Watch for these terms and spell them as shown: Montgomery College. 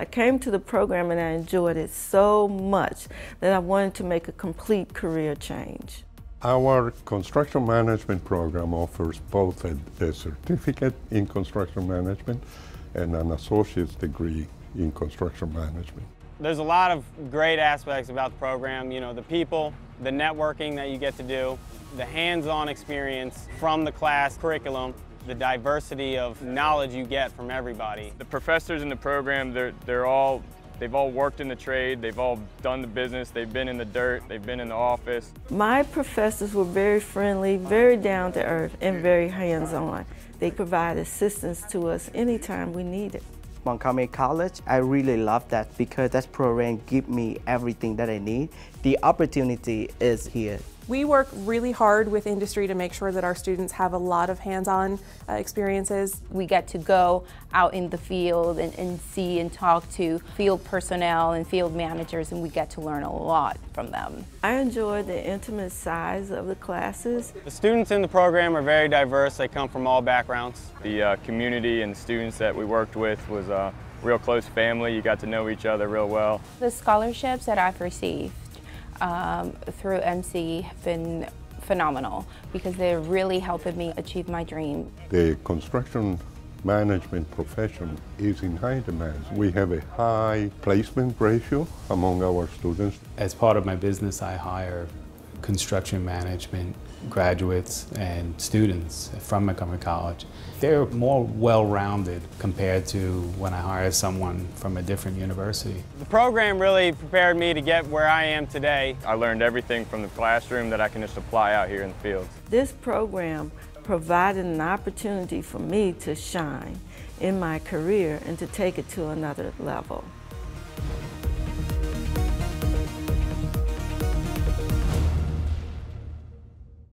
I came to the program and I enjoyed it so much that I wanted to make a complete career change. Our construction management program offers both a certificate in construction management and an associate's degree in construction management. There's a lot of great aspects about the program, you know, the people, the networking that you get to do, the hands-on experience from the class curriculum, the diversity of knowledge you get from everybody. The professors in the program, they've all worked in the trade, they've all done the business, they've been in the dirt, they've been in the office. My professors were very friendly, very down to earth, and very hands-on. They provide assistance to us anytime we need it. Montgomery College, I really love that because that program gives me everything that I need. The opportunity is here. We work really hard with industry to make sure that our students have a lot of hands-on experiences. We get to go out in the field and see and talk to field personnel and field managers, and we get to learn a lot from them. I enjoy the intimate size of the classes. The students in the program are very diverse. They come from all backgrounds. The community and students that we worked with was a real close family. You got to know each other real well. The scholarships that I've received through MC have been phenomenal because they're really helping me achieve my dream. The construction management profession is in high demand. We have a high placement ratio among our students. As part of my business, I hire construction management graduates and students from Montgomery College. They're more well-rounded compared to when I hire someone from a different university. The program really prepared me to get where I am today. I learned everything from the classroom that I can just apply out here in the field. This program provided an opportunity for me to shine in my career and to take it to another level.